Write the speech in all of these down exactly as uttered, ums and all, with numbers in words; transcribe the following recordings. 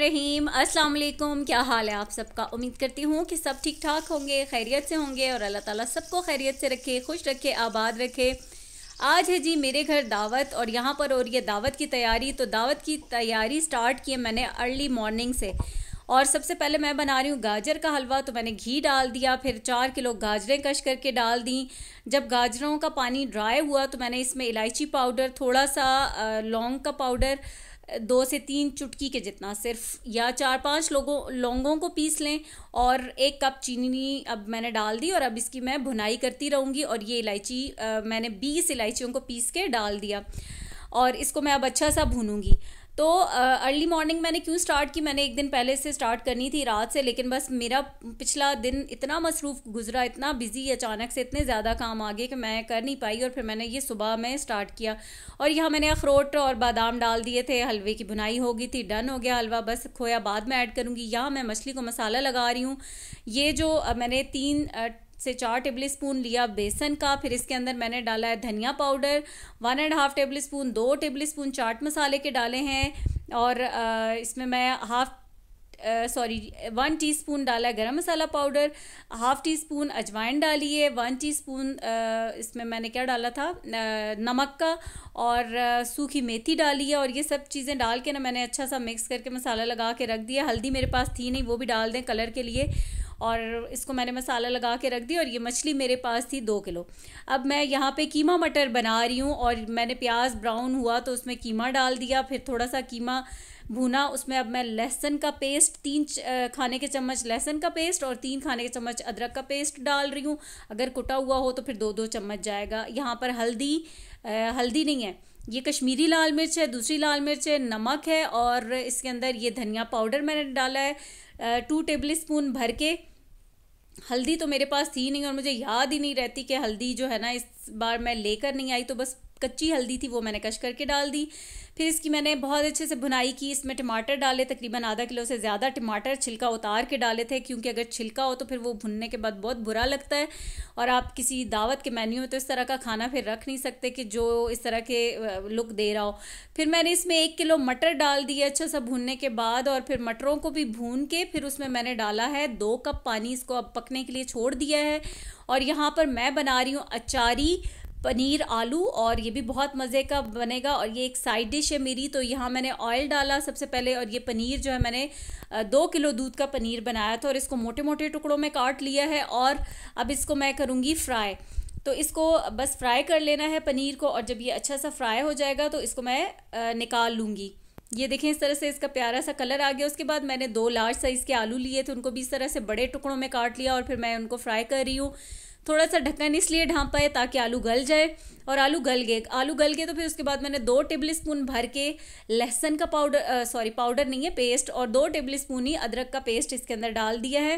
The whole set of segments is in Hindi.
रहमान अस्सलाम वालेकुम। क्या हाल है आप सबका। उम्मीद करती हूँ कि सब ठीक ठाक होंगे, खैरियत से होंगे और अल्लाह ताला सबको खैरियत से रखे, खुश रखे, आबाद रखे। आज है जी मेरे घर दावत और यहाँ पर हो रही है दावत की तैयारी। तो दावत की तैयारी स्टार्ट की है मैंने अर्ली मॉर्निंग से। और सबसे पहले मैं बना रही हूँ गाजर का हलवा। तो मैंने घी डाल दिया, फिर चार किलो गाजरें कश करके डाल दी। जब गाजरों का पानी ड्राई हुआ तो मैंने इसमें इलायची पाउडर, थोड़ा सा लौंग का पाउडर, दो से तीन चुटकी के जितना सिर्फ, या चार पांच लोगों लौंगों को पीस लें, और एक कप चीनी अब मैंने डाल दी। और अब इसकी मैं भुनाई करती रहूँगी। और ये इलायची मैंने बीस इलायचियों को पीस के डाल दिया और इसको मैं अब अच्छा सा भूनूँगी। तो अर्ली मॉर्निंग मैंने क्यों स्टार्ट की, मैंने एक दिन पहले से स्टार्ट करनी थी रात से, लेकिन बस मेरा पिछला दिन इतना मसरूफ़ गुजरा, इतना बिजी, अचानक से इतने ज़्यादा काम आ गए कि मैं कर नहीं पाई। और फिर मैंने ये सुबह में स्टार्ट किया। और यहाँ मैंने अखरोट और बादाम डाल दिए थे, हलवे की भुनाई हो गई थी, डन हो गया हलवा। बस खोया बाद में ऐड करूँगी। यहाँ मैं मछली को मसाला लगा रही हूँ। ये जो मैंने तीन से चार टेबल स्पून लिया बेसन का, फिर इसके अंदर मैंने डाला है धनिया powder one and half table spoon, दो टेबल स्पून चाट मसाले के डाले हैं, और इसमें मैं हाफ़ सॉरी वन टीस्पून डाला है garam masala powder, half teaspoon अजवाइन डाली है, वन टीस्पून इसमें मैंने क्या डाला था नमक का, और सूखी मेथी डाली है। और ये सब चीज़ें डाल के ना मैंने अच्छा सा मिक्स करके मसाला लगा के रख दिया। हल्दी मेरे पास थी नहीं, वो भी डाल दें कलर के लिए। और इसको मैंने मसाला लगा के रख दिया। और ये मछली मेरे पास थी दो किलो। अब मैं यहाँ पे कीमा मटर बना रही हूँ। और मैंने प्याज ब्राउन हुआ तो उसमें कीमा डाल दिया, फिर थोड़ा सा कीमा भुना, उसमें अब मैं लहसुन का पेस्ट, तीन खाने के चम्मच लहसुन का पेस्ट और तीन खाने के चम्मच अदरक का पेस्ट डाल रही हूँ। अगर कुटा हुआ हो तो फिर दो दो चम्मच जाएगा। यहाँ पर हल्दी हल्दी नहीं है, ये कश्मीरी लाल मिर्च है, दूसरी लाल मिर्च है, नमक है, और इसके अंदर ये धनिया पाउडर मैंने डाला है टू टेबल स्पून भर के। हल्दी तो मेरे पास थी नहीं और मुझे याद ही नहीं रहती कि हल्दी जो है ना इस बार मैं लेकर नहीं आई, तो बस कच्ची हल्दी थी वो मैंने कश करके डाल दी। फिर इसकी मैंने बहुत अच्छे से भुनाई की। इसमें टमाटर डाले, तकरीबन आधा किलो से ज़्यादा टमाटर छिलका उतार के डाले थे, क्योंकि अगर छिलका हो तो फिर वो भुनने के बाद बहुत बुरा लगता है। और आप किसी दावत के मेन्यू में तो इस तरह का खाना फिर रख नहीं सकते कि जो इस तरह के लुक दे रहा हो। फिर मैंने इसमें एक किलो मटर डाल दिया अच्छा सा भुनने के बाद। और फिर मटरों को भी भून के फिर उसमें मैंने डाला है दो कप पानी, इसको अब पकने के लिए छोड़ दिया है। और यहाँ पर मैं बना रही हूँ अचारी पनीर आलू, और ये भी बहुत मज़े का बनेगा। और ये एक साइड डिश है मेरी। तो यहाँ मैंने ऑयल डाला सबसे पहले। और ये पनीर जो है मैंने दो किलो दूध का पनीर बनाया था और इसको मोटे मोटे टुकड़ों में काट लिया है। और अब इसको मैं करूँगी फ्राई। तो इसको बस फ्राई कर लेना है पनीर को। और जब ये अच्छा सा फ्राई हो जाएगा तो इसको मैं निकाल लूँगी। ये देखें इस तरह से इसका प्यारा सा कलर आ गया। उसके बाद मैंने दो लार्ज साइज़ के आलू लिए थे, उनको भी इस तरह से बड़े टुकड़ों में काट लिया। और फिर मैं उनको फ्राई कर रही हूँ। थोड़ा सा ढक्कन इसलिए ढांपा है ताकि आलू गल जाए। और आलू गल गए आलू गल गए तो फिर उसके बाद मैंने दो टेबल स्पून भर के लहसुन का पाउडर सॉरी पाउडर नहीं है पेस्ट, और दो टेबल स्पून ही अदरक का पेस्ट इसके अंदर डाल दिया है।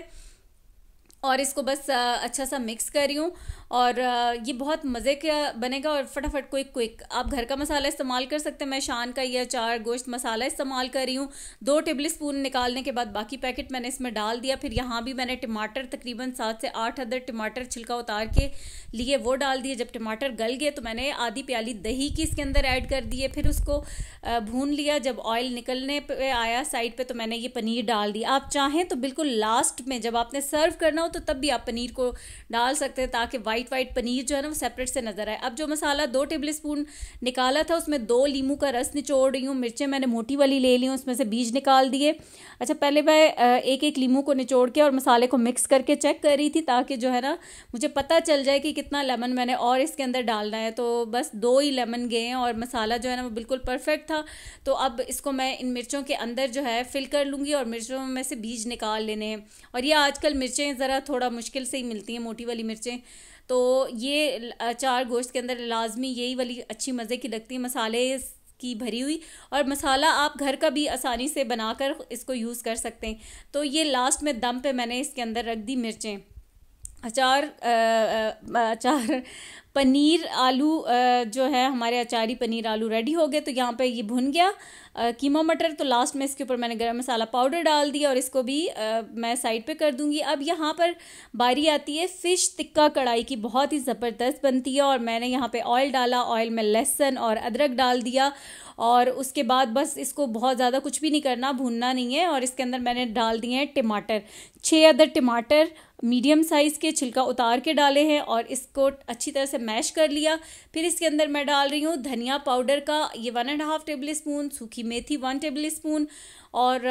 और इसको बस अच्छा सा मिक्स कर रही हूँ। और ये बहुत मज़े का बनेगा और फटाफट क्विक क्विक। आप घर का मसाला इस्तेमाल कर सकते हैं। मैं शान का या चार गोश्त मसाला इस्तेमाल कर रही हूँ। दो टेबल स्पून निकालने के बाद बाकी पैकेट मैंने इसमें डाल दिया। फिर यहाँ भी मैंने टमाटर तकरीबन सात से आठ अदर टमाटर छिलका उतार के लिए वो डाल दिए। जब टमाटर गल गए तो मैंने आधी प्याली दही की इसके अंदर ऐड कर दिए। फिर उसको भून लिया। जब ऑयल निकलने पर आया साइड पर तो मैंने ये पनीर डाल दिया। आप चाहें तो बिल्कुल लास्ट में जब आपने सर्व करना हो तो तब भी आप पनीर को डाल सकते हैं, ताकि वाइट वाइट पनीर जो है ना वो सेपरेट से नज़र आए। अब जो मसाला दो टेबल स्पून निकाला था उसमें दो लीमू का रस निचोड़ रही हूँ। मिर्चें मैंने मोटी वाली ले ली हूँ, उसमें से बीज निकाल दिए। अच्छा, पहले मैं एक एक लीमू को निचोड़ के और मसाले को मिक्स करके चेक कर रही थी, ताकि जो है ना मुझे पता चल जाए कि कितना लेमन मैंने और इसके अंदर डालना है। तो बस दो ही लेमन गए हैं और मसाला जो है ना वो बिल्कुल परफेक्ट था। तो अब इसको मैं इन मिर्चों के अंदर जो है फिल कर लूँगी और मिर्चों में से बीज निकाल लेने हैं। और ये आजकल मिर्चें ज़रा थोड़ा मुश्किल से ही मिलती हैं, मोटी वाली मिर्चें। तो ये अचार गोश्त के अंदर लाजमी यही वाली अच्छी मज़े की लगती है, मसाले की भरी हुई। और मसाला आप घर का भी आसानी से बनाकर इसको यूज़ कर सकते हैं। तो ये लास्ट में दम पे मैंने इसके अंदर रख दी मिर्चें। अचार अचार पनीर आलू जो है हमारे अचारी पनीर आलू रेडी हो गए। तो यहाँ पे ये भुन गया कीमा मटर, तो लास्ट में इसके ऊपर मैंने गरम मसाला पाउडर डाल दिया और इसको भी आ, मैं साइड पे कर दूँगी। अब यहाँ पर बारी आती है फ़िश टिक्का कढ़ाई की, बहुत ही ज़बरदस्त बनती है। और मैंने यहाँ पे ऑयल डाला, ऑयल में लहसुन और अदरक डाल दिया और उसके बाद बस इसको बहुत ज़्यादा कुछ भी नहीं करना, भुनना नहीं है। और इसके अंदर मैंने डाल दिए हैं टमाटर, छः अदर टमाटर मीडियम साइज़ के छिलका उतार के डाले हैं और इसको अच्छी तरह से मैश कर लिया। फिर इसके अंदर मैं डाल रही हूँ धनिया पाउडर का ये one and half table spoon, सूखी मेथी वन टेबल स्पून और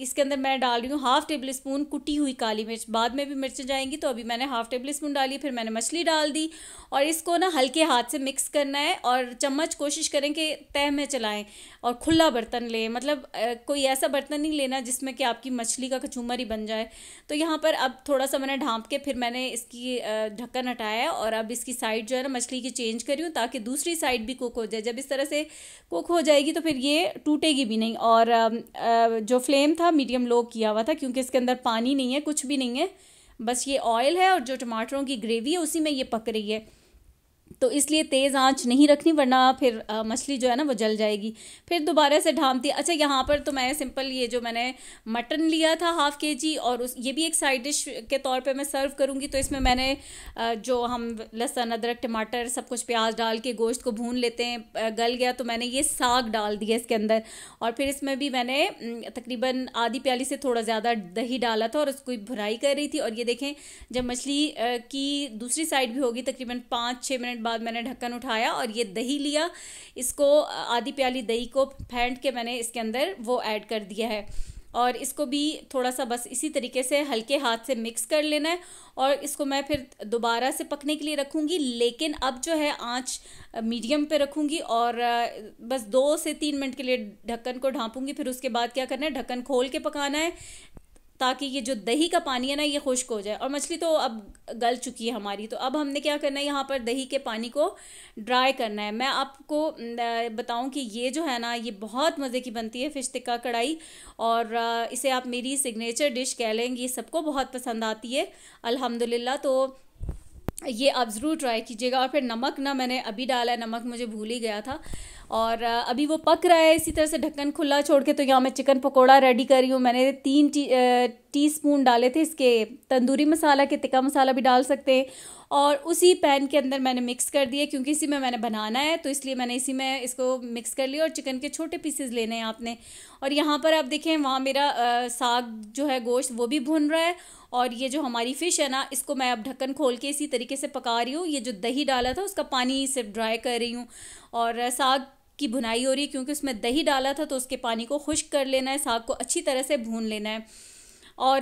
इसके अंदर मैं डाल रही हूँ हाफ़ टेबल स्पून कुटी हुई काली मिर्च, बाद में भी मिर्चें जाएंगी तो अभी मैंने हाफ़ टेबल स्पून डाली। फिर मैंने मछली डाल दी और इसको ना हल्के हाथ से मिक्स करना है और चम्मच कोशिश करें कि तह में चलाएं और खुला बर्तन लें, मतलब कोई ऐसा बर्तन नहीं लेना जिसमें कि आपकी मछली का कचूमर ही बन जाए। तो यहाँ पर अब थोड़ा सा मैंने ढाँप के फिर मैंने इसकी ढक्कन हटाया और अब इसकी साइड जो है ना मछली की चेंज करी हूँ ताकि दूसरी साइड भी कुक हो जाए। जब इस तरह से कुक हो जाएगी तो फिर ये टूटेगी भी नहीं। और जो फ्लेम था मीडियम लो किया हुआ था क्योंकि इसके अंदर पानी नहीं है, कुछ भी नहीं है, बस ये ऑयल है और जो टमाटरों की ग्रेवी है उसी में ये पक रही है। तो इसलिए तेज़ आंच नहीं रखनी वरना फिर मछली जो है ना वो जल जाएगी। फिर दोबारा से ढाँपती। अच्छा यहाँ पर तो मैं सिंपल ये जो मैंने मटन लिया था हाफ़ के जी और उस ये भी एक साइड डिश के तौर पे मैं सर्व करूँगी। तो इसमें मैंने जो हम लहसुन अदरक टमाटर सब कुछ प्याज डाल के गोश्त को भून लेते हैं, गल गया तो मैंने ये साग डाल दिया इसके अंदर। और फिर इसमें भी मैंने तकरीबन आधी प्याली से थोड़ा ज़्यादा दही डाला था और उसको भुनाई कर रही थी। और ये देखें जब मछली की दूसरी साइड भी होगी तकरीबन पाँच छः मिनट बाद मैंने ढक्कन उठाया और ये दही लिया, इसको आधी प्याली दही को फेंट के मैंने इसके अंदर वो ऐड कर दिया है और इसको भी थोड़ा सा बस इसी तरीके से हल्के हाथ से मिक्स कर लेना है। और इसको मैं फिर दोबारा से पकने के लिए रखूँगी, लेकिन अब जो है आंच मीडियम पे रखूँगी और बस दो से तीन मिनट के लिए ढक्कन को ढाँपूँगी। फिर उसके बाद क्या करना है, ढक्कन खोल के पकाना है ताकि ये जो दही का पानी है ना ये खुश्क हो जाए। और मछली तो अब गल चुकी है हमारी, तो अब हमने क्या करना है यहाँ पर दही के पानी को ड्राई करना है। मैं आपको बताऊँ कि ये जो है ना ये बहुत मज़े की बनती है फ़िश टिक्का कढ़ाई और इसे आप मेरी सिग्नेचर डिश कह लेंगी, सबको बहुत पसंद आती है अल्हम्दुलिल्लाह। तो ये आप ज़रूर ट्राई कीजिएगा। और फिर नमक ना मैंने अभी डाला है, नमक मुझे भूल ही गया था और अभी वो पक रहा है। इसी तरह से ढक्कन खुला छोड़ के तो यहाँ मैं चिकन पकोड़ा रेडी कर रही हूँ। मैंने तीन टी टीस्पून डाले थे इसके तंदूरी मसाला के, तिक्का मसाला भी डाल सकते हैं और उसी पैन के अंदर मैंने मिक्स कर दिया क्योंकि इसी में मैंने बनाना है तो इसलिए मैंने इसी में इसको मिक्स कर लिया। और चिकन के छोटे पीसेस लेने हैं आपने। और यहाँ पर आप देखें वहाँ मेरा आ, साग जो है गोश्त वो भी भुन रहा है और ये जो हमारी फ़िश है ना इसको मैं अब ढक्कन खोल के इसी तरीके से पका रही हूँ। ये जो दही डाला था उसका पानी सिर्फ ड्राई कर रही हूँ और साग की भुनाई हो रही है क्योंकि उसमें दही डाला था तो उसके पानी को खुश्क कर लेना है, साग को अच्छी तरह से भून लेना है। और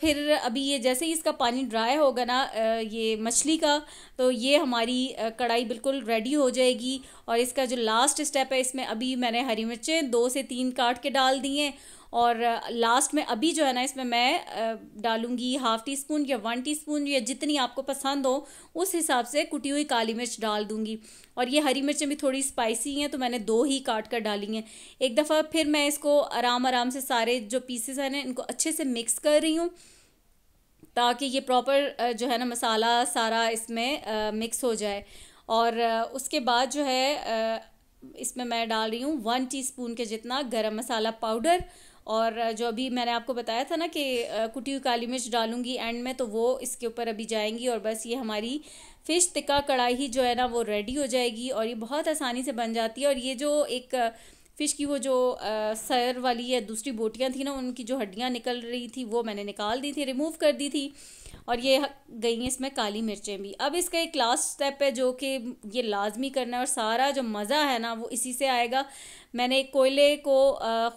फिर अभी ये जैसे ही इसका पानी ड्राई होगा ना ये मछली का, तो ये हमारी कढ़ाई बिल्कुल रेडी हो जाएगी। और इसका जो लास्ट स्टेप है इसमें अभी मैंने हरी मिर्चें दो से तीन काट के डाल दी हैं और लास्ट में अभी जो है ना इसमें मैं डालूंगी हाफ़ टी स्पून या वन टी स्पून या जितनी आपको पसंद हो उस हिसाब से कुटी हुई काली मिर्च डाल दूंगी। और ये हरी मिर्चें भी थोड़ी स्पाइसी हैं तो मैंने दो ही काट कर डाली हैं। एक दफ़ा फिर मैं इसको आराम आराम से सारे जो पीसेस हैं ना इनको अच्छे से मिक्स कर रही हूँ ताकि ये प्रॉपर जो है ना मसाला सारा इसमें मिक्स हो जाए। और उसके बाद जो है इसमें मैं डाल रही हूँ वन टी स्पून के जितना गरम मसाला पाउडर और जो अभी मैंने आपको बताया था ना कि कुटी हुई काली मिर्च डालूंगी एंड में, तो वो इसके ऊपर अभी जाएंगी। और बस ये हमारी फ़िश टिक्का कढ़ाई जो है ना वो रेडी हो जाएगी और ये बहुत आसानी से बन जाती है। और ये जो एक फ़िश की वो जो सर वाली या दूसरी बोटियाँ थी ना उनकी जो हड्डियाँ निकल रही थी वो मैंने निकाल दी थी, रिमूव कर दी थी। और ये गई हैं इसमें काली मिर्चें भी। अब इसका एक लास्ट स्टेप है जो कि ये लाजमी करना है और सारा जो मज़ा है ना वो इसी से आएगा। मैंने एक कोयले को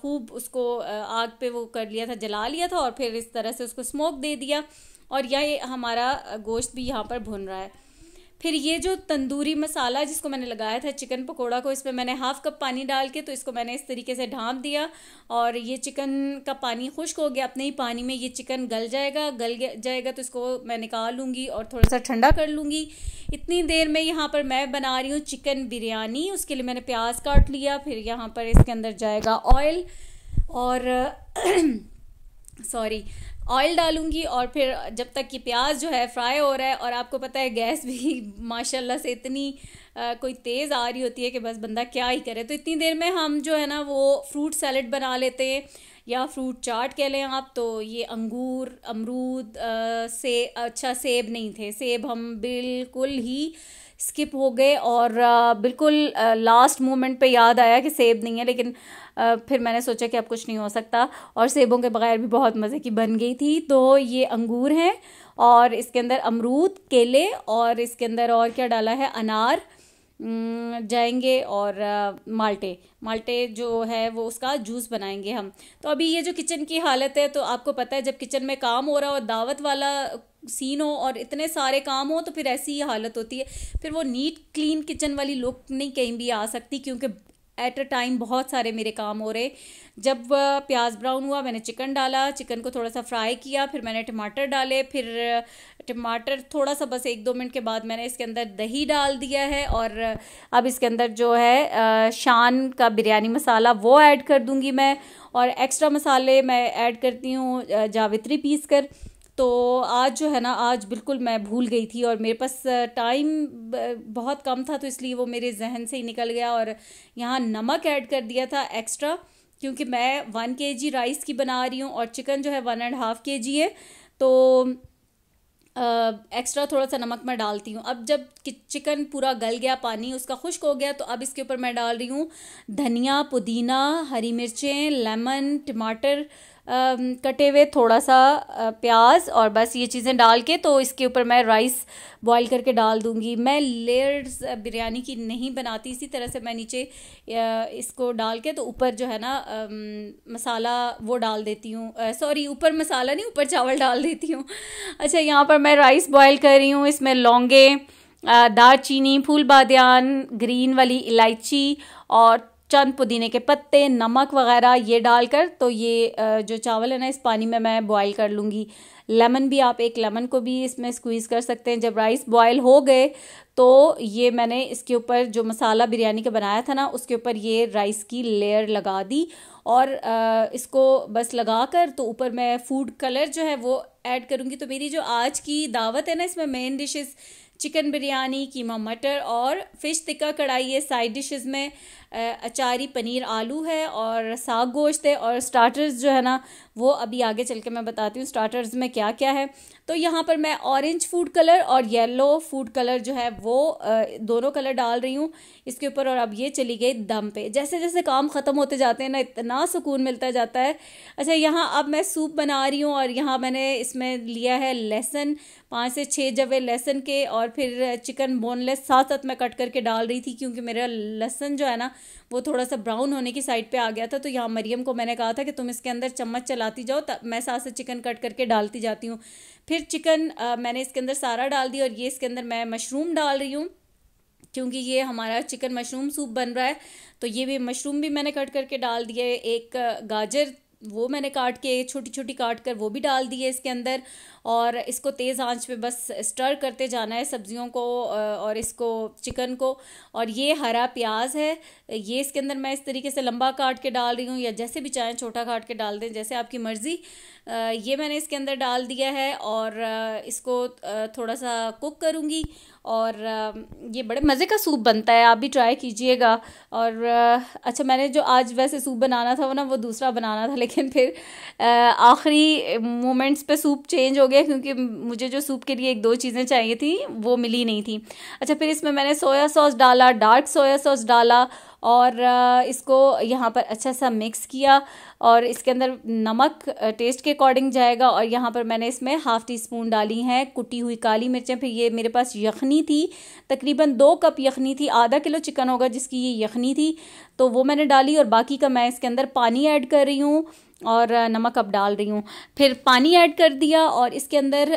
खूब उसको आग पे वो कर लिया था, जला लिया था और फिर इस तरह से उसको स्मोक दे दिया और यह हमारा गोश्त भी यहाँ पर भुन रहा है। फिर ये जो तंदूरी मसाला जिसको मैंने लगाया था चिकन पकोड़ा को, इसमें मैंने हाफ़ कप पानी डाल के तो इसको मैंने इस तरीके से ढाँप दिया और ये चिकन का पानी खुश्क हो गया। अपने ही पानी में ये चिकन गल जाएगा, गल जाएगा तो इसको मैं निकाल लूँगी और थोड़ा सा ठंडा कर लूँगी। इतनी देर में यहाँ पर मैं बना रही हूँ चिकन बिरयानी। उसके लिए मैंने प्याज काट लिया, फिर यहाँ पर इसके अंदर जाएगा ऑयल और सॉरी ऑयल डालूंगी और फिर जब तक कि प्याज जो है फ्राई हो रहा है, और आपको पता है गैस भी माशाल्लाह से इतनी आ, कोई तेज़ आ रही होती है कि बस बंदा क्या ही करे। तो इतनी देर में हम जो है ना वो फ्रूट सैलड बना लेते हैं या फ्रूट चाट कह लें आप। तो ये अंगूर, अमरूद, आ, से अच्छा सेब नहीं थे, सेब हम बिल्कुल ही स्किप हो गए और आ, बिल्कुल आ, लास्ट मोमेंट पे याद आया कि सेब नहीं है, लेकिन आ, फिर मैंने सोचा कि अब कुछ नहीं हो सकता और सेबों के बगैर भी बहुत मज़े की बन गई थी। तो ये अंगूर हैं और इसके अंदर अमरूद, केले और इसके अंदर और क्या डाला है, अनार जाएंगे और माल्टे, माल्टे जो है वो उसका जूस बनाएंगे हम। तो अभी ये जो किचन की हालत है, तो आपको पता है जब किचन में काम हो रहा हो, दावत वाला सीन हो और इतने सारे काम हो, तो फिर ऐसी ही हालत होती है। फिर वो नीट क्लीन किचन वाली लुक नहीं कहीं भी आ सकती, क्योंकि एट अ टाइम बहुत सारे मेरे काम हो रहे। जब प्याज ब्राउन हुआ मैंने चिकन डाला, चिकन को थोड़ा सा फ्राई किया, फिर मैंने टमाटर डाले, फिर टमाटर थोड़ा सा बस एक दो मिनट के बाद मैंने इसके अंदर दही डाल दिया है, और अब इसके अंदर जो है शान का बिरयानी मसाला वो ऐड कर दूंगी मैं, और एक्स्ट्रा मसाले मैं ऐड करती हूँ जावित्री पीस कर। तो आज जो है ना, आज बिल्कुल मैं भूल गई थी और मेरे पास टाइम बहुत कम था, तो इसलिए वो मेरे जहन से ही निकल गया। और यहाँ नमक ऐड कर दिया था एक्स्ट्रा, क्योंकि मैं वन के जी राइस की बना रही हूँ और चिकन जो है वन एंड हाफ के जी है, तो एक्स्ट्रा थोड़ा सा नमक मैं डालती हूँ। अब जब चिकन पूरा गल गया, पानी उसका खुश्क हो गया, तो अब इसके ऊपर मैं डाल रही हूँ धनिया, पुदीना, हरी मिर्चें, लेमन, टमाटर आ, कटे हुए, थोड़ा सा प्याज, और बस ये चीज़ें डाल के तो इसके ऊपर मैं राइस बॉईल करके डाल दूंगी। मैं लेयर्स बिरयानी की नहीं बनाती, इसी तरह से मैं नीचे इसको डाल के तो ऊपर जो है ना आ, मसाला वो डाल देती हूँ, सॉरी ऊपर मसाला नहीं, ऊपर चावल डाल देती हूँ। अच्छा, यहाँ पर मैं राइस बॉईल कर रही हूँ, इसमें लौंगे, दालचीनी, फूल बादियान, ग्रीन वाली इलायची और चंद पुदीने के पत्ते, नमक वगैरह ये डालकर तो ये जो चावल है ना इस पानी में मैं बॉईल कर लूँगी। लेमन भी, आप एक लेमन को भी इसमें स्क्वीज़ कर सकते हैं। जब राइस बॉयल हो गए तो ये मैंने इसके ऊपर जो मसाला बिरयानी का बनाया था ना उसके ऊपर ये राइस की लेयर लगा दी, और इसको बस लगा कर तो ऊपर मैं फूड कलर जो है वो ऐड करूँगी। तो मेरी जो आज की दावत है ना इसमें main dishes chicken biryani, keema मटर और फ़िश तिक्का कढ़ाई है। साइड डिशेस में अचारी, पनीर, आलू है और साग गोश्त है, और स्टार्टर्स जो है ना वो अभी आगे चल के मैं बताती हूँ स्टार्टर्स में क्या क्या है। तो यहाँ पर मैं ऑरेंज फूड कलर और येलो फूड कलर जो है वो दोनों कलर डाल रही हूँ इसके ऊपर, और अब ये चली गई दम पे। जैसे जैसे काम ख़त्म होते जाते हैं ना इतना सुकून मिलता जाता है। अच्छा, यहाँ अब मैं सूप बना रही हूँ, और यहाँ मैंने इसमें लिया है लहसुन, पाँच से छः जवे लहसुन के, और फिर चिकन बोनलेस साथ साथ मैं कट करके डाल रही थी, क्योंकि मेरा लहसुन जो है ना वो थोड़ा सा ब्राउन होने की साइड पे आ गया था। तो यहाँ मरियम को मैंने कहा था कि तुम इसके अंदर चम्मच चलाती जाओ, मैं साथ से चिकन कट करके डालती जाती हूँ। फिर चिकन आ, मैंने इसके अंदर सारा डाल दिया, और ये इसके अंदर मैं मशरूम डाल रही हूँ, क्योंकि ये हमारा चिकन मशरूम सूप बन रहा है। तो ये भी मशरूम भी मैंने कट करके डाल दिए, एक गाजर वो मैंने काट के छोटी छोटी काट कर वो भी डाल दी है इसके अंदर, और इसको तेज़ आंच पे बस स्टर करते जाना है सब्जियों को और इसको चिकन को। और ये हरा प्याज है, ये इसके अंदर मैं इस तरीके से लंबा काट के डाल रही हूँ, या जैसे भी चाहें छोटा काट के डाल दें, जैसे आपकी मर्ज़ी। ये मैंने इसके अंदर डाल दिया है और इसको थोड़ा सा कुक करूँगी, और ये बड़े मज़े का सूप बनता है, आप भी ट्राई कीजिएगा। और अच्छा, मैंने जो आज वैसे सूप बनाना था वो ना वो दूसरा बनाना था, लेकिन फिर आखिरी मोमेंट्स पे सूप चेंज हो गया, क्योंकि मुझे जो सूप के लिए एक दो चीज़ें चाहिए थी वो मिली नहीं थी। अच्छा, फिर इसमें मैंने सोया सॉस डाला, डार्क सोया सॉस डाला, और इसको यहाँ पर अच्छा सा मिक्स किया, और इसके अंदर नमक टेस्ट के अकॉर्डिंग जाएगा। और यहाँ पर मैंने इसमें हाफ़ टी स्पून डाली हैं कुटी हुई काली मिर्चें। फिर ये मेरे पास यखनी थी, तकरीबन दो कप यखनी थी, आधा किलो चिकन होगा जिसकी ये यखनी थी, तो वो मैंने डाली, और बाकी का मैं इसके अंदर पानी ऐड कर रही हूँ और नमक अब डाल रही हूँ। फिर पानी ऐड कर दिया, और इसके अंदर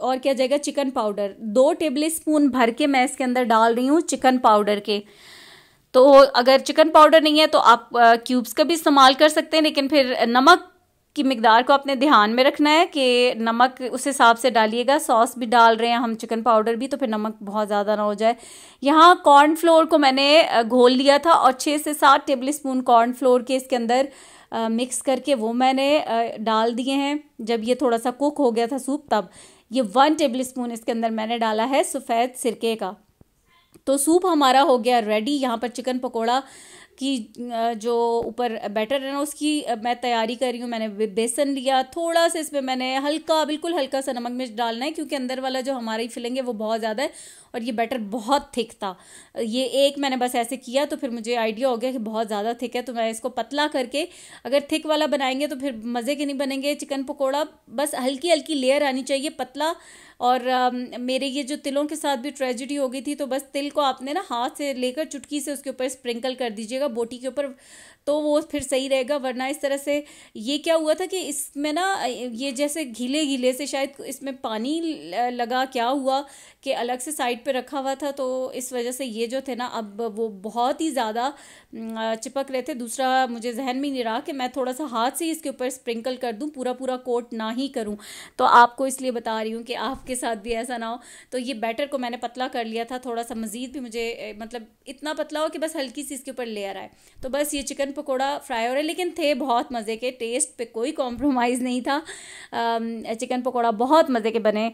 और क्या जाएगा, चिकन पाउडर दो टेबल स्पून भर के मैं इसके अंदर डाल रही हूँ चिकन पाउडर के। तो अगर चिकन पाउडर नहीं है तो आप क्यूब्स का भी इस्तेमाल कर सकते हैं, लेकिन फिर नमक की मिकदार को आपने ध्यान में रखना है कि नमक उस हिसाब से डालिएगा। सॉस भी डाल रहे हैं हम, चिकन पाउडर भी, तो फिर नमक बहुत ज़्यादा ना हो जाए। यहाँ कॉर्नफ्लोर को मैंने घोल लिया था, और छः से सात टेबल स्पून कॉर्नफ्लोर के इसके अंदर आ, मिक्स करके वो मैंने आ, डाल दिए हैं। जब ये थोड़ा सा कुक हो गया था सूप, तब ये वन टेबलस्पून इसके अंदर मैंने डाला है सफ़ेद सिरके का। तो सूप हमारा हो गया रेडी। यहाँ पर चिकन पकोड़ा की जो ऊपर बैटर है ना, उसकी मैं तैयारी कर रही हूँ। मैंने बेसन लिया, थोड़ा सा इसमें मैंने हल्का, बिल्कुल हल्का सा नमक मिर्च डालना है, क्योंकि अंदर वाला जो हमारी फिलिंग है वो बहुत ज़्यादा है और ये बैटर बहुत थिक था। ये एक मैंने बस ऐसे किया तो फिर मुझे आइडिया हो गया कि बहुत ज़्यादा थिक है, तो मैं इसको पतला करके, अगर थिक वाला बनाएंगे तो फिर मज़े के नहीं बनेंगे चिकन पकौड़ा। बस हल्की हल्की लेयर आनी चाहिए पतला। और आ, मेरे ये जो तिलों के साथ भी ट्रेजेडी हो गई थी, तो बस तिल को आपने ना हाथ से लेकर चुटकी से उसके ऊपर स्प्रिंकल कर दीजिएगा बोटी के ऊपर, तो वो फिर सही रहेगा। वरना इस तरह से ये क्या हुआ था कि इसमें ना ये जैसे घीले घीले से, शायद इसमें पानी लगा क्या हुआ कि अलग से साइड पे रखा हुआ था, तो इस वजह से ये जो थे ना, अब वो बहुत ही ज़्यादा चिपक रहे थे। दूसरा मुझे जहन में नहीं रहा कि मैं थोड़ा सा हाथ से इसके ऊपर स्प्रिंकल कर दूँ, पूरा पूरा कोट ना ही करूँ। तो आपको इसलिए बता रही हूँ कि आपके साथ भी ऐसा ना हो। तो ये बैटर को मैंने पतला कर लिया था, थोड़ा सा मज़ीद भी मुझे, मतलब इतना पतला हो कि बस हल्की सी इसके ऊपर लेयर आए। तो बस ये चिकन पकोड़ा फ्राई हो रहा है, लेकिन थे बहुत मज़े के। टेस्ट पे कोई कॉम्प्रोमाइज़ नहीं था, चिकन पकोड़ा बहुत मज़े के बने।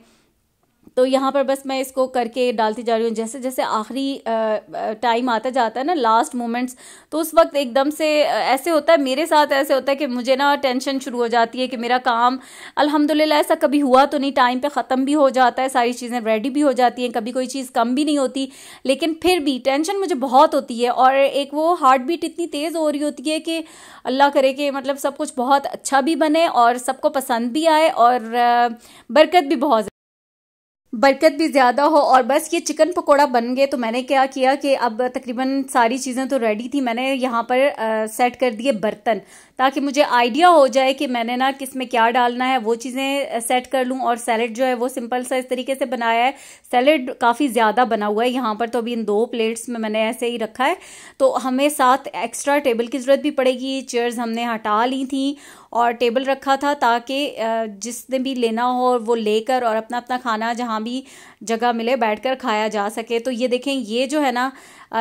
तो यहाँ पर बस मैं इसको करके डालती जा रही हूँ। जैसे जैसे आखिरी टाइम आता जाता है ना, लास्ट मोमेंट्स, तो उस वक्त एकदम से ऐसे होता है, मेरे साथ ऐसे होता है कि मुझे ना टेंशन शुरू हो जाती है कि मेरा काम, अल्हम्दुलिल्लाह ऐसा कभी हुआ तो नहीं, टाइम पे ख़त्म भी हो जाता है, सारी चीज़ें रेडी भी हो जाती हैं, कभी कोई चीज़ कम भी नहीं होती, लेकिन फिर भी टेंशन मुझे बहुत होती है। और एक वो हार्ट बीट इतनी तेज़ हो रही होती है कि अल्लाह करे कि मतलब सब कुछ बहुत अच्छा भी बने और सबको पसंद भी आए और बरकत भी बहुत बरकत भी ज़्यादा हो। और बस ये चिकन पकोड़ा बन गए। तो मैंने क्या किया कि अब तकरीबन सारी चीज़ें तो रेडी थी, मैंने यहाँ पर आ, सेट कर दिए बर्तन, ताकि मुझे आइडिया हो जाए कि मैंने ना किस में क्या डालना है, वो चीज़ें सेट कर लूँ। और सैलेड जो है वो सिंपल सा इस तरीके से बनाया है, सैलेड काफ़ी ज़्यादा बना हुआ है यहाँ पर, तो अभी इन दो प्लेट्स में मैंने ऐसे ही रखा है। तो हमें साथ एक्स्ट्रा टेबल की ज़रूरत भी पड़ेगी। चेयर्स हमने हटा ली थी और टेबल रखा था, ताकि जिसने भी लेना हो वो लेकर और अपना अपना खाना जहाँ भी जगह मिले बैठकर खाया जा सके। तो ये देखें, ये जो है ना,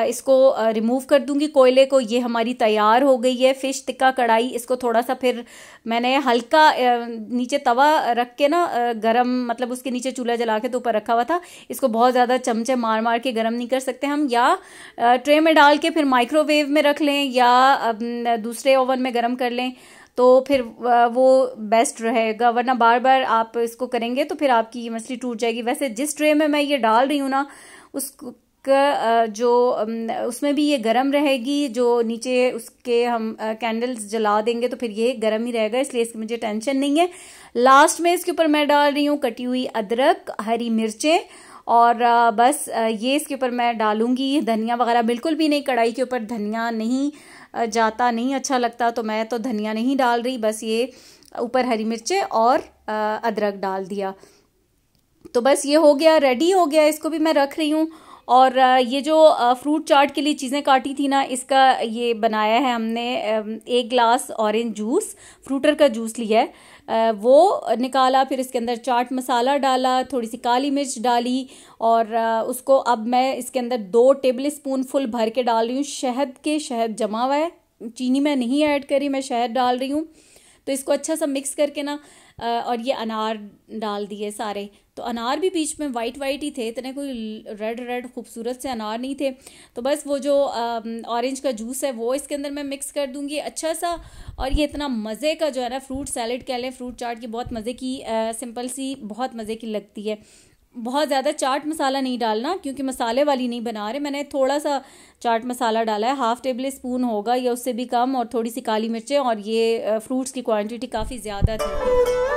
इसको रिमूव कर दूंगी कोयले को। ये हमारी तैयार हो गई है फ़िश टिक्का कढ़ाई। इसको थोड़ा सा फिर मैंने हल्का नीचे तवा रख के ना गरम, मतलब उसके नीचे चूल्हा जला के तो ऊपर रखा हुआ था, इसको बहुत ज़्यादा चमचे मार मार के गरम नहीं कर सकते हम। या ट्रे में डाल के फिर माइक्रोवेव में रख लें या दूसरे ओवन में गर्म कर लें, तो फिर वो बेस्ट रहेगा। वरना बार बार आप इसको करेंगे तो फिर आपकी ये मछली टूट जाएगी। वैसे जिस ट्रे में मैं ये डाल रही हूँ ना, उसको का जो उसमें भी ये गरम रहेगी, जो नीचे उसके हम कैंडल्स जला देंगे तो फिर ये गरम ही रहेगा, इसलिए इसकी मुझे टेंशन नहीं है। लास्ट में इसके ऊपर मैं डाल रही हूँ कटी हुई अदरक, हरी मिर्चें, और बस ये इसके ऊपर मैं डालूंगी। धनिया वगैरह बिल्कुल भी नहीं, कढ़ाई के ऊपर धनिया नहीं जाता, नहीं अच्छा लगता, तो मैं तो धनिया नहीं डाल रही। बस ये ऊपर हरी मिर्चें और अदरक डाल दिया। तो बस ये हो गया, रेडी हो गया। इसको भी मैं रख रही हूँ। और ये जो फ्रूट चाट के लिए चीज़ें काटी थी ना, इसका ये बनाया है हमने। एक गिलास ऑरेंज जूस, फ्रूटर का जूस लिया है, वो निकाला, फिर इसके अंदर चाट मसाला डाला, थोड़ी सी काली मिर्च डाली, और उसको अब मैं इसके अंदर दो टेबलस्पून फुल भर के डाल रही हूँ शहद के। शहद जमा हुआ है, चीनी मैं नहीं ऐड करी, मैं शहद डाल रही हूँ। तो इसको अच्छा सा मिक्स करके ना, और ये अनार डाल दिए सारे। तो अनार भी बीच में वाइट वाइट ही थे, इतने कोई रेड रेड खूबसूरत से अनार नहीं थे। तो बस वो जो ऑरेंज का जूस है वो इसके अंदर मैं मिक्स कर दूंगी अच्छा सा। और ये इतना मज़े का जो है ना फ्रूट सैलेड कह लें, फ्रूट चाट, की बहुत मज़े की आ, सिंपल सी बहुत मज़े की लगती है। बहुत ज़्यादा चाट मसाला नहीं डालना, क्योंकि मसाले वाली नहीं बना रहे। मैंने थोड़ा सा चाट मसाला डाला है, हाफ़ टेबल स्पून होगा या उससे भी कम, और थोड़ी सी काली मिर्चें, और ये फ्रूट्स की क्वांटिटी काफ़ी ज़्यादा थी।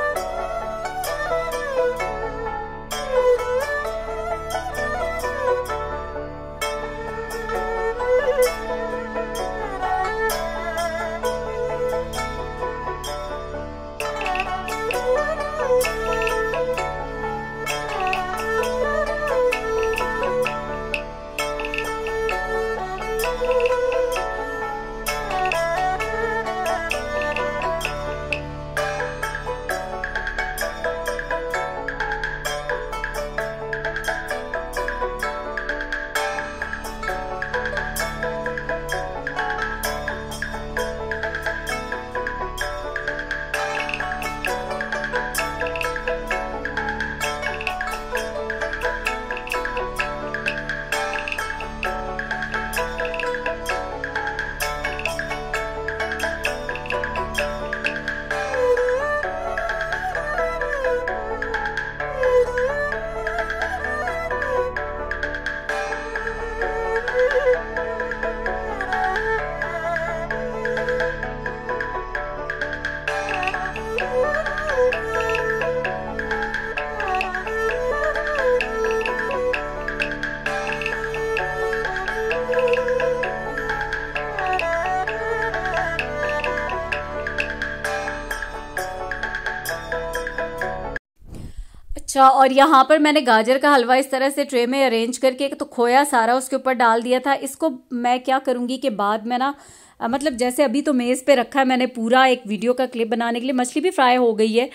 अच्छा, और यहाँ पर मैंने गाजर का हलवा इस तरह से ट्रे में अरेंज करके, तो खोया सारा उसके ऊपर डाल दिया था। इसको मैं क्या करूँगी कि बाद में ना, मतलब जैसे अभी तो मेज़ पे रखा है मैंने पूरा एक वीडियो का क्लिप बनाने के लिए। मछली भी फ्राई हो गई है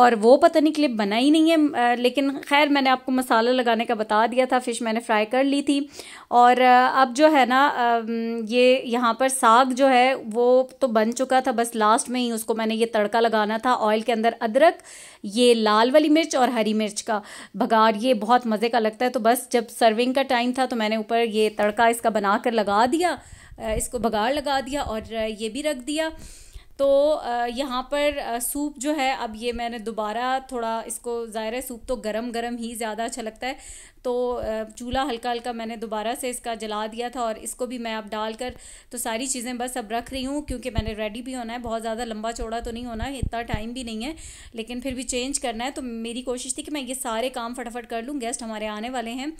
और वो पता नहीं क्लिप बना ही नहीं है, लेकिन खैर मैंने आपको मसाला लगाने का बता दिया था। फ़िश मैंने फ्राई कर ली थी और अब जो है ना ये यहाँ पर साग जो है वो तो बन चुका था, बस लास्ट में ही उसको मैंने ये तड़का लगाना था। ऑयल के अंदर अदरक, ये लाल वाली मिर्च और हरी मिर्च का बघार, ये बहुत मज़े का लगता है। तो बस जब सर्विंग का टाइम था तो मैंने ऊपर ये तड़का इसका बना कर लगा दिया, इसको बघार लगा दिया और ये भी रख दिया। तो यहाँ पर सूप जो है, अब ये मैंने दोबारा थोड़ा इसको, ज़ाहिर है सूप तो गरम गरम ही ज़्यादा अच्छा लगता है, तो चूल्हा हल्का हल्का मैंने दोबारा से इसका जला दिया था और इसको भी मैं अब डाल कर, तो सारी चीज़ें बस अब रख रही हूँ क्योंकि मैंने रेडी भी होना है। बहुत ज़्यादा लंबा चौड़ा तो नहीं होना है, इतना टाइम भी नहीं है, लेकिन फिर भी चेंज करना है। तो मेरी कोशिश थी कि मैं ये सारे काम फटाफट कर लूँ। गेस्ट हमारे आने वाले हैं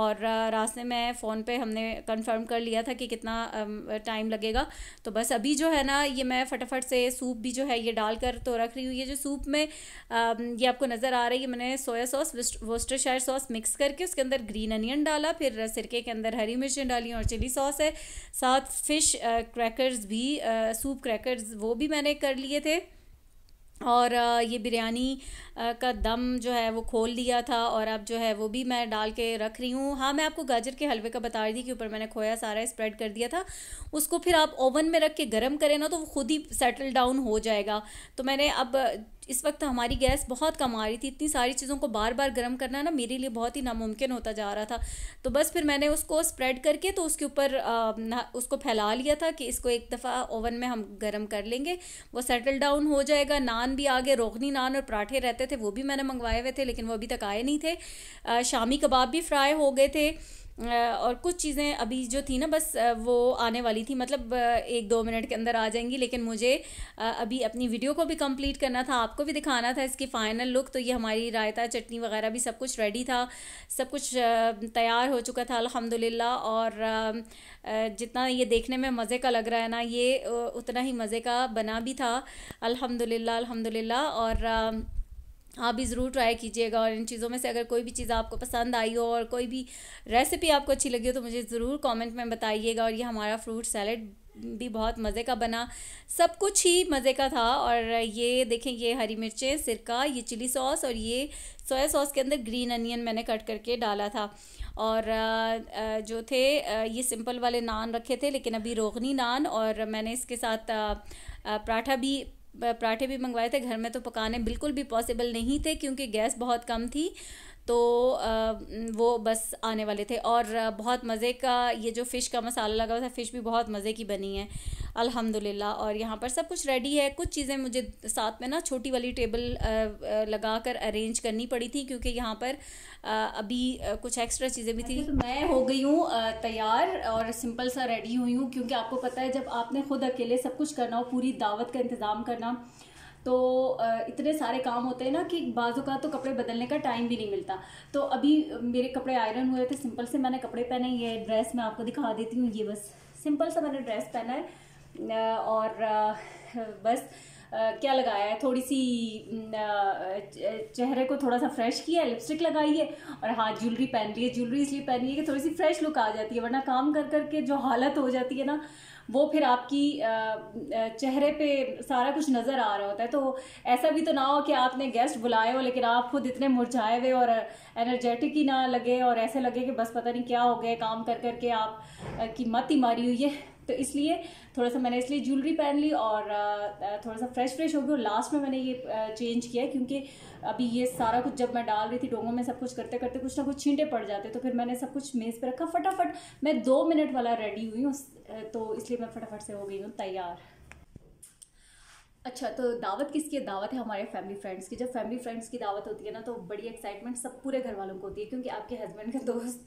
और रास्ते में फ़ोन पे हमने कंफर्म कर लिया था कि कितना टाइम लगेगा। तो बस अभी जो है ना ये मैं फटाफट से सूप भी जो है ये डाल कर तो रख रही हूँ। ये जो सूप में ये आपको नज़र आ रही है, मैंने soya sauce, Worcestershire sauce mix करके उसके अंदर ग्रीन अनियन डाला, फिर सिरके के अंदर हरी मिर्चें डाली और चिली सॉस है। साथ फिश क्रैकर्स भी, सूप क्रैकर्स वो भी मैंने कर लिए थे और ये बिरयानी का दम जो है वो खोल लिया था और अब जो है वो भी मैं डाल के रख रही हूँ। हाँ, मैं आपको गाजर के हलवे का बता रही थी कि ऊपर मैंने खोया सारा स्प्रेड कर दिया था। उसको फिर आप ओवन में रख के गर्म करें ना तो वो खुद ही सेटल डाउन हो जाएगा। तो मैंने अब इस वक्त हमारी गैस बहुत कम आ रही थी, इतनी सारी चीज़ों को बार बार गर्म करना ना मेरे लिए बहुत ही नामुमकिन होता जा रहा था। तो बस फिर मैंने उसको स्प्रेड करके तो उसके ऊपर उसको फैला लिया था कि इसको एक दफ़ा ओवन में हम गर्म कर लेंगे, वो सेटल डाउन हो जाएगा। नान भी आ गए, रोगनी नान और पराठे रहते थे वो भी मैंने मंगवाए हुए थे लेकिन वो अभी तक आए नहीं थे। शामी कबाब भी फ्राई हो गए थे और कुछ चीज़ें अभी जो थी ना बस वो आने वाली थी, मतलब एक दो मिनट के अंदर आ जाएंगी। लेकिन मुझे अभी अपनी वीडियो को भी कंप्लीट करना था, आपको भी दिखाना था इसकी फ़ाइनल लुक। तो ये हमारी रायता, चटनी वगैरह भी सब कुछ रेडी था, सब कुछ तैयार हो चुका था अल्हम्दुलिल्लाह। और जितना ये देखने में मज़े का लग रहा है ना ये उतना ही मज़े का बना भी था अल्हम्दुलिल्लाह अल्हम्दुलिल्लाह। और आप भी ज़रूर ट्राई कीजिएगा और इन चीज़ों में से अगर कोई भी चीज़ आपको पसंद आई हो और कोई भी रेसिपी आपको अच्छी लगी हो तो मुझे ज़रूर कमेंट में बताइएगा। और ये हमारा फ्रूट सैलेड भी बहुत मज़े का बना, सब कुछ ही मज़े का था। और ये देखें, ये हरी मिर्चें, सिरका, ये चिली सॉस और ये सोया सॉस के अंदर ग्रीन अनियन मैंने कट करके डाला था। और जो थे ये सिंपल वाले नान रखे थे लेकिन अभी रोगनी नान, और मैंने इसके साथ पराठा भी पराठे भी मंगवाए थे। घर में तो पकाने बिल्कुल भी पॉसिबल नहीं थे क्योंकि गैस बहुत कम थी, तो वो बस आने वाले थे। और बहुत मज़े का ये जो फ़िश का मसाला लगा हुआ था, फ़िश भी बहुत मज़े की बनी है अल्हम्दुलिल्लाह। और यहाँ पर सब कुछ रेडी है। कुछ चीज़ें मुझे साथ में ना छोटी वाली टेबल लगा कर अरेंज करनी पड़ी थी क्योंकि यहाँ पर अभी कुछ एक्स्ट्रा चीज़ें भी थी। तो मैं हो गई हूँ तैयार और सिंपल सा रेडी हुई हूँ क्योंकि आपको पता है जब आपने खुद अकेले सब कुछ करना हो, पूरी दावत का इंतज़ाम करना, तो इतने सारे काम होते हैं ना कि बाजू का तो कपड़े बदलने का टाइम भी नहीं मिलता। तो अभी मेरे कपड़े आयरन हुए थे, सिंपल से मैंने कपड़े पहने। ये ड्रेस मैं आपको दिखा देती हूँ, ये बस सिंपल सा मैंने ड्रेस पहना है और बस क्या लगाया है, थोड़ी सी चेहरे को थोड़ा सा फ्रेश किया है, लिपस्टिक लगाई है और हाँ ज्वेलरी पहन ली है। ज्वेलरी इसलिए पहन ली है कि थोड़ी सी फ्रेश लुक आ जाती है, वरना काम कर कर के जो हालत हो जाती है ना वो फिर आपकी चेहरे पे सारा कुछ नज़र आ रहा होता है। तो ऐसा भी तो ना हो कि आपने गेस्ट बुलाए हो लेकिन आप खुद इतने मुरझाए हुए और एनर्जेटिक ही ना लगे और ऐसे लगे कि बस पता नहीं क्या हो गया, काम कर कर के आप की मत ही मारी हुई है। तो इसलिए थोड़ा सा मैंने इसलिए ज्वेलरी पहन ली और थोड़ा सा फ्रेश फ्रेश हो गई। और लास्ट में मैंने ये चेंज किया क्योंकि अभी ये सारा कुछ जब मैं डाल रही थी डोंगों में, सब कुछ करते करते कुछ ना कुछ छींटे पड़ जाते, तो फिर मैंने सब कुछ मेज़ पे रखा। फटाफट मैं दो मिनट वाला रेडी हुई हूँ तो इसलिए मैं फटाफट से हो गई हूँ तैयार। अच्छा, तो दावत किसकी है? दावत है हमारे फैमिली फ्रेंड्स की। जब फैमिली फ्रेंड्स की दावत होती है ना तो बड़ी एक्साइटमेंट सब पूरे घर वालों को होती है क्योंकि आपके हस्बैंड के दोस्त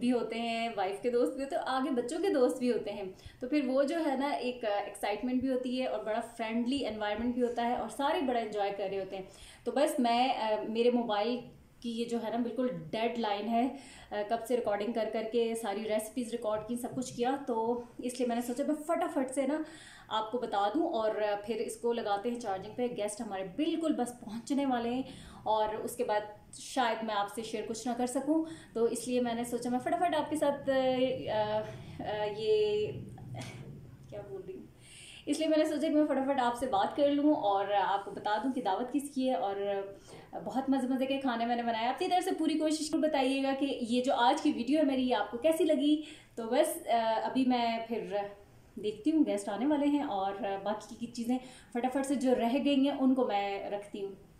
भी होते हैं, वाइफ के दोस्त भी होते हैं, आगे बच्चों के दोस्त भी होते हैं। तो फिर वो जो है ना एक एक्साइटमेंट भी होती है और बड़ा फ्रेंडली एनवायरनमेंट भी होता है और सारे बड़ा एंजॉय कर रहे होते हैं। तो बस मैं मेरे मोबाइल कि ये जो है ना बिल्कुल डेड लाइन है, कब से रिकॉर्डिंग कर करके सारी रेसिपीज़ रिकॉर्ड की, सब कुछ किया, तो इसलिए मैंने सोचा मैं फटाफट से ना आपको बता दूं। और फिर इसको लगाते हैं चार्जिंग पे। गेस्ट हमारे बिल्कुल बस पहुंचने वाले हैं और उसके बाद शायद मैं आपसे शेयर कुछ ना कर सकूं, तो इसलिए मैंने सोचा मैं फटाफट आपके साथ ये क्या बोल रही हूँ, इसलिए मैंने सोचा कि मैं फटाफट आपसे बात कर लूँ और आपको बता दूँ कि दावत किसकी है। और बहुत मज़े मज़े के खाने मैंने बनाए, अपनी तरफ से पूरी कोशिश कर बताइएगा कि ये जो आज की वीडियो है मेरी, ये आपको कैसी लगी। तो बस अभी मैं फिर देखती हूँ, गेस्ट आने वाले हैं और बाकी की चीज़ें फटाफट से जो रह गई हैं उनको मैं रखती हूँ।